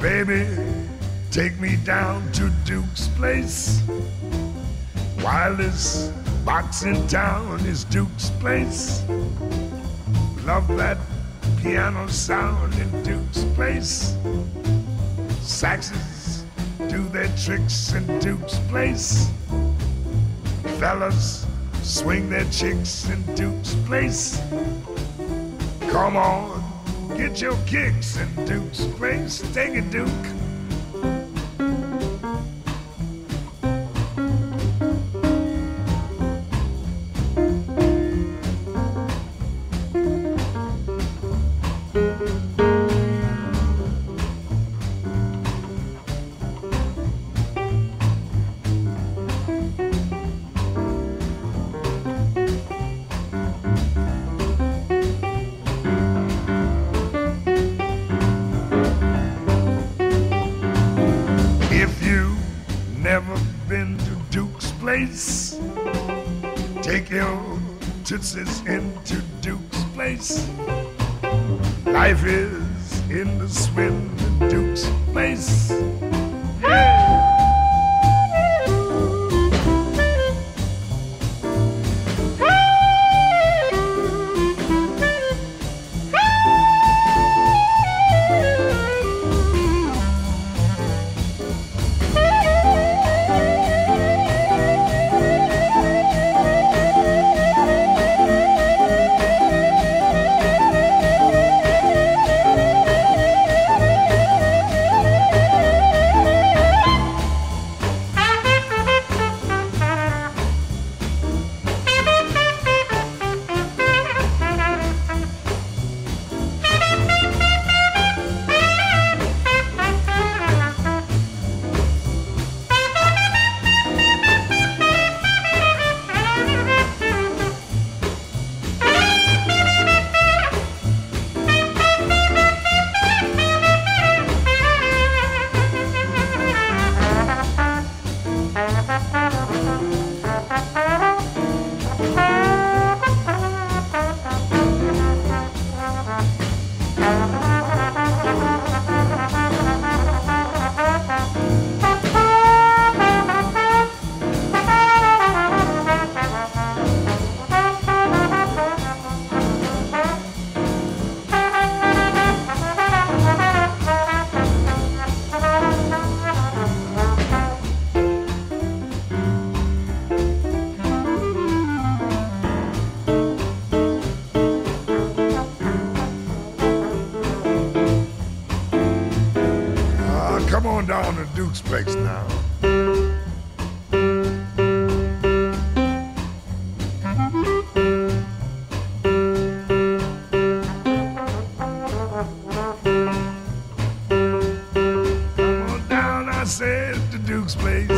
Baby, take me down to Duke's Place. Wildest box in town is Duke's Place. Love that piano sound in Duke's Place. Saxes do their tricks in Duke's Place. Fellas swing their chicks in Duke's Place. Come on, get your kicks in Duke's Place. Take it, Duke. Never been to Duke's Place. Take your tootsies into Duke's Place. Life is in the swim in Duke's Place. Come on down to Duke's Place now. Come on down, I said, to Duke's Place.